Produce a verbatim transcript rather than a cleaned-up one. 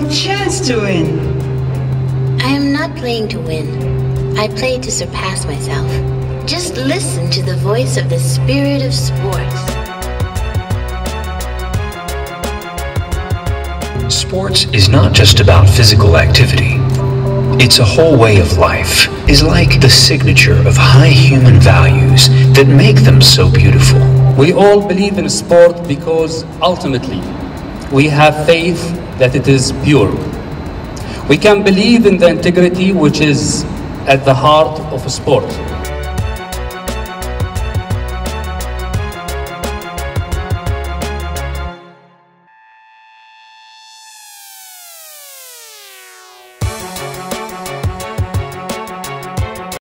no chance to win. I am not playing to win. I play to surpass myself. Just listen to the voice of the spirit of sports. Sports is not just about physical activity. It's a whole way of life. It's like the signature of high human values that make them so beautiful. We all believe in sport because ultimately we have faith that it is pure. We can believe in the integrity which is at the heart of a sport.